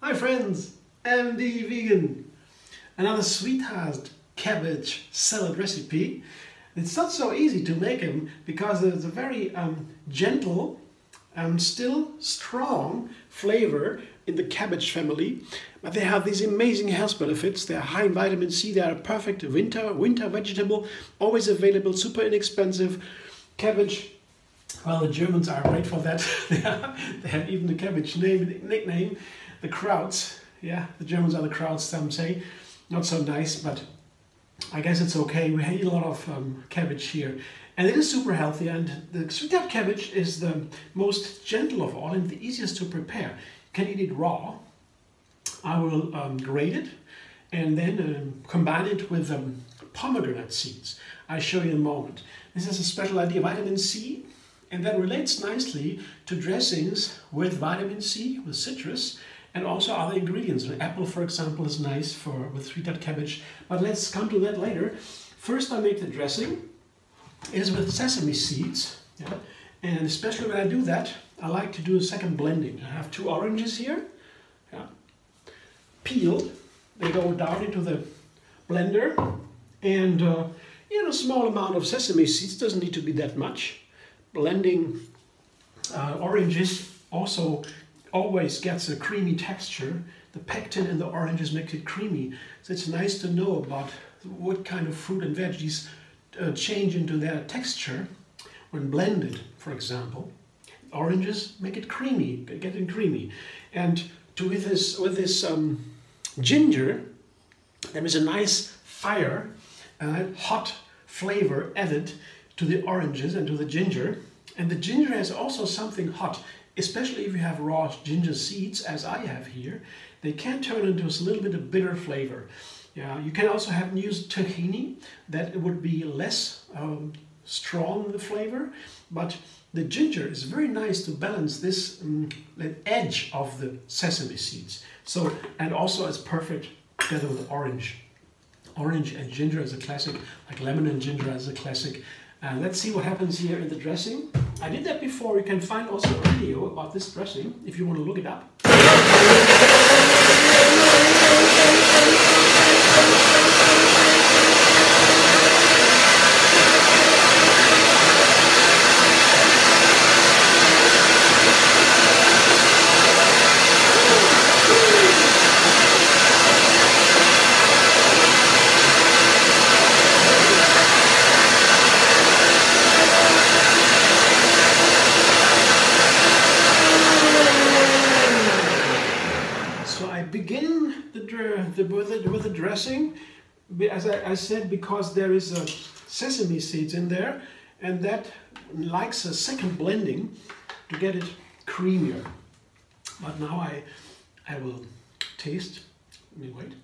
Hi friends, MD Vegan. Another sweetheart cabbage salad recipe. It's not so easy to make them because there's a very gentle and still strong flavor in the cabbage family, but they have these amazing health benefits. They are high in vitamin C. They are a perfect winter vegetable, always available, super inexpensive. Cabbage, well, the Germans are great for that. They have even the cabbage nickname. The Krauts, yeah, the Germans are the Krauts, some say. Not so nice, but I guess it's okay. We eat a lot of cabbage here. And it is super healthy, and the sweetheart cabbage is the most gentle of all and the easiest to prepare. You can eat it raw. I will grate it and then combine it with pomegranate seeds. I'll show you in a moment. This is a special idea, vitamin C, and that relates nicely to dressings with vitamin C, with citrus, and also other ingredients. An apple, for example, is nice with sweetheart cabbage, but let's come to that later. First I make the dressing. It is with sesame seeds, yeah? And especially when I do that, I like to do a second blending. I have 2 oranges here, yeah? Peeled. They go down into the blender, and a small amount of sesame seeds, doesn't need to be that much. Blending oranges also always gets a creamy texture. The pectin in the oranges makes it creamy. So it's nice to know about what kind of fruit and veggies change into their texture when blended, for example. Oranges make it creamy, getting creamy. And with this ginger, there is a nice fire, hot flavor added to the oranges and to the ginger. And the ginger has also something hot. Especially if you have raw ginger seeds, as I have here, they can turn into a little bit of bitter flavor. Yeah, you can also have used tahini, that would be less strong the flavor, but the ginger is very nice to balance this edge of the sesame seeds. So, and also it's perfect together with orange. Orange and ginger is a classic, like lemon and ginger is a classic. Let's see what happens here in the dressing. I did that before. You can find also a video about this dressing if you want to look it up. Begin with the dressing, as I said, because there is sesame seeds in there, and that likes a second blending to get it creamier. But now I will taste. Let me wait.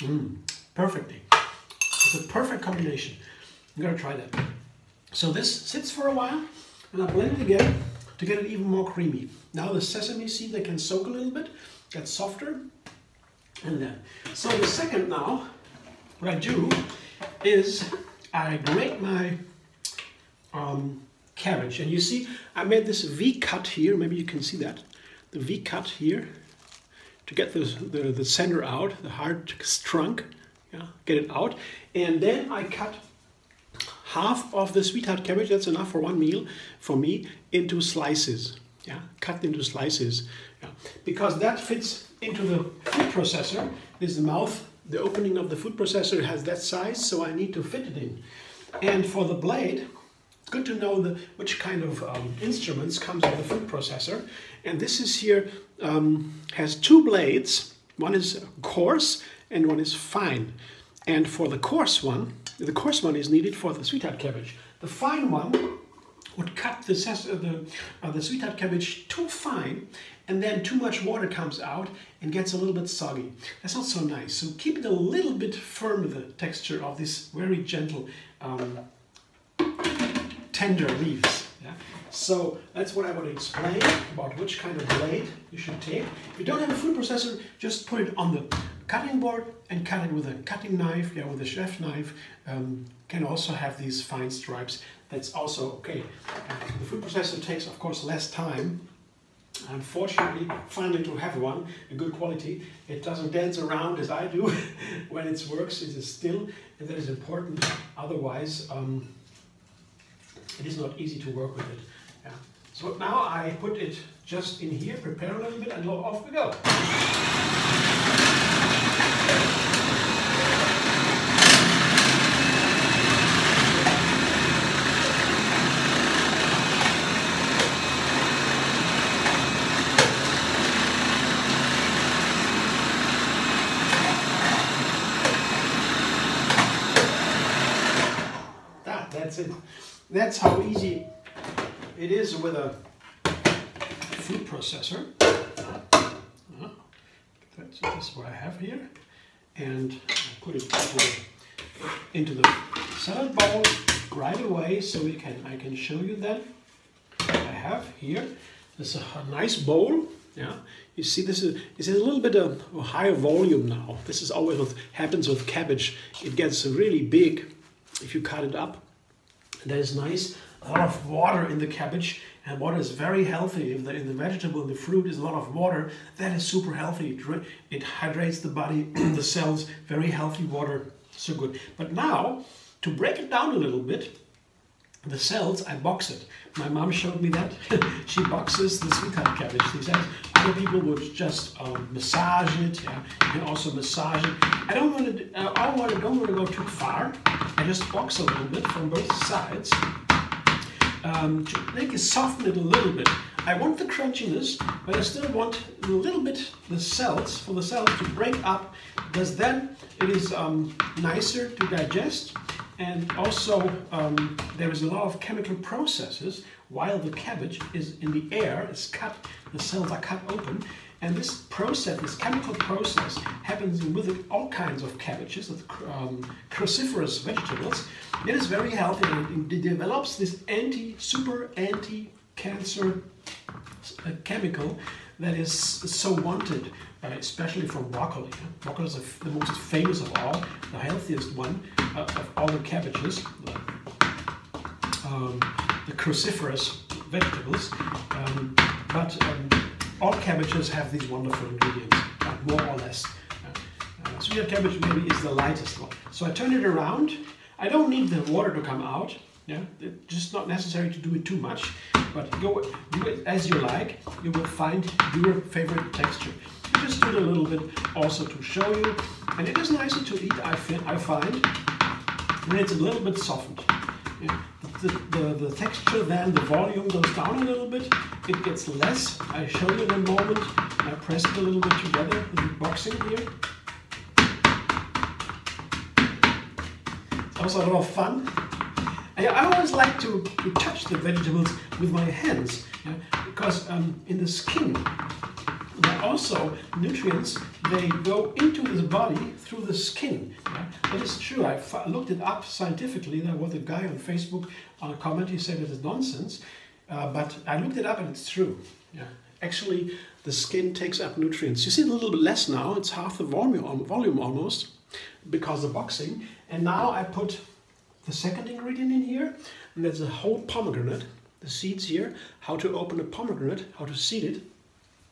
Mm-hmm. Perfectly. It's a perfect combination. I'm gonna try that. So this sits for a while, and I blend it again to get it even more creamy. Now the sesame seed, they can soak a little bit, get softer, and then. So the second now, what I do is I grate my cabbage. And you see, I made this V cut here, maybe you can see that. The V cut here, to get the center out, the hard trunk, yeah, get it out. And then I cut half of the sweetheart cabbage, that's enough for one meal for me, into slices. Yeah, cut into slices. Yeah. Because that fits into the food processor. This is the mouth, the opening of the food processor has that size, so I need to fit it in. And for the blade, it's good to know which kind of instruments comes with the food processor. And this is here, has 2 blades. One is coarse and one is fine. And for the coarse one is needed for the sweetheart cabbage. The fine one would cut the sweetheart cabbage too fine, and then too much water comes out and gets a little bit soggy. That's not so nice. So keep it a little bit firm, the texture of this very gentle, tender leaves. Yeah? So that's what I want to explain about which kind of blade you should take. If you don't have a food processor, just put it on the cutting board and cut it with a cutting knife, yeah, with a chef knife. Can also have these fine stripes. That's also okay. The food processor takes, of course, less time. Unfortunately, finally to have one, a good quality. It doesn't dance around as I do. When it works, it is still, and that is important. Otherwise, it is not easy to work with it. Yeah. So now I put it just in here, prepare a little bit, and off we go. That's it. That's how easy it is with a food processor. That's what I have here. And I put it into the salad bowl right away so we can, I can show you that. I have here this a nice bowl. Yeah, you see this is a little bit of a higher volume now. This is always what happens with cabbage. It gets really big if you cut it up. That is nice. A lot of water in the cabbage, and water is very healthy. If in the vegetable and the fruit is a lot of water, that is super healthy. It hydrates the body, the cells, very healthy water, so good. But now, to break it down a little bit, the cells, I box it. My mom showed me that. She boxes the sweetheart cabbage. She says other people would just massage it. Yeah. You can also massage it. I don't want to go too far. I just box a little bit from both sides to make it soften it a little bit. I want the crunchiness, but I still want a little bit the cells for the cells to break up, because then it is nicer to digest. And also, there is a lot of chemical processes while the cabbage is in the air, it's cut, the cells are cut open. And this process, this chemical process, happens with all kinds of cabbages, cruciferous vegetables. It is very healthy, and it develops this super anti-cancer chemical that is so wanted, especially from broccoli. Broccoli is the most famous of all, the healthiest one of all the cabbages, the cruciferous vegetables. All cabbages have these wonderful ingredients, more or less. Sweetheart cabbage maybe is the lightest one. So I turn it around. I don't need the water to come out. Yeah, it's just not necessary to do it too much, but go do it as you like. You will find your favorite texture. You just do it a little bit also to show you, and it is nicer to eat. I find when it's a little bit softened. Yeah. The texture, then the volume goes down a little bit. It gets less. I show you in a moment. I press it a little bit together in the boxing here. It's also a lot of fun. I always like to touch the vegetables with my hands, yeah? Because in the skin, there are also nutrients. They go into the body through the skin. Yeah? That is true. I looked it up scientifically. There was a guy on Facebook on a comment. He said it is nonsense, but I looked it up and it's true. Yeah. Actually, the skin takes up nutrients. You see a little bit less now. It's half the volume almost, because of boxing. And now I put the second ingredient in here, and that's a whole pomegranate, the seeds here, how to open a pomegranate, how to seed it.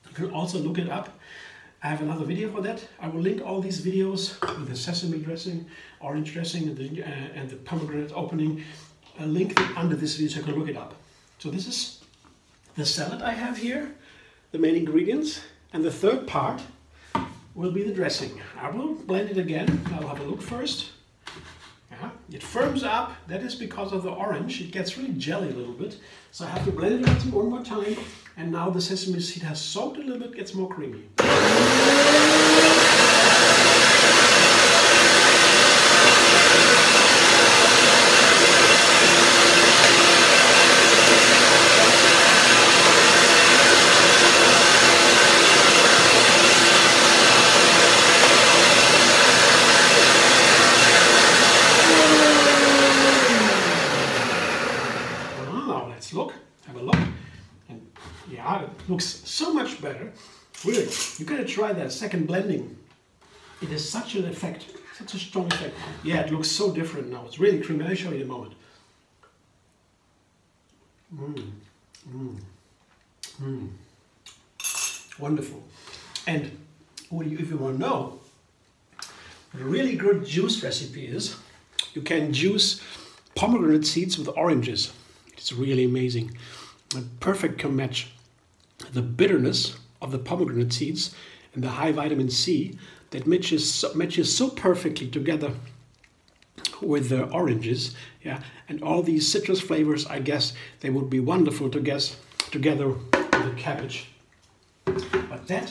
You can also look it up. I have another video for that. I will link all these videos with the sesame dressing, orange dressing, and the pomegranate opening. I'll link them under this video so you can look it up. So this is the salad I have here, the main ingredients, and the third part will be the dressing. I will blend it again. I'll have a look first. It firms up. That is because of the orange. It gets really jelly a little bit. So I have to blend it one more time. And now the sesame seed has soaked a little bit, gets more creamy. Look, have a look. looks so much better. Really, you gotta try that second blending. It has such an effect, such a strong effect. Yeah, it looks so different now. It's really creamy. I'll show you in a moment. Wonderful. And if you want to know what a really good juice recipe is, you can juice pomegranate seeds with oranges. It's really amazing. A perfect match. The bitterness of the pomegranate seeds and the high vitamin C that matches so perfectly together with the oranges, yeah, and all these citrus flavors. I guess they would be wonderful to guess together with the cabbage. But that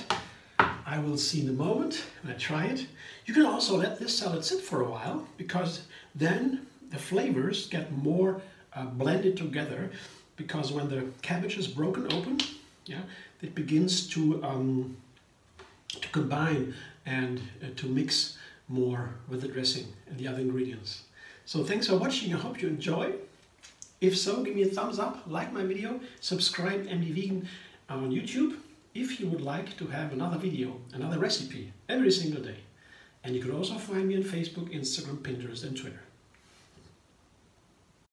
I will see in a moment when I try it. You can also let this salad sit for a while, because then the flavors get more blended together. Because when the cabbage is broken open, yeah, it begins to combine and to mix more with the dressing and the other ingredients. So thanks for watching. I hope you enjoy. If so, give me a thumbs up, like my video, subscribe MD Vegan on YouTube if you would like to have another video, another recipe every single day. And you can also find me on Facebook, Instagram, Pinterest and Twitter.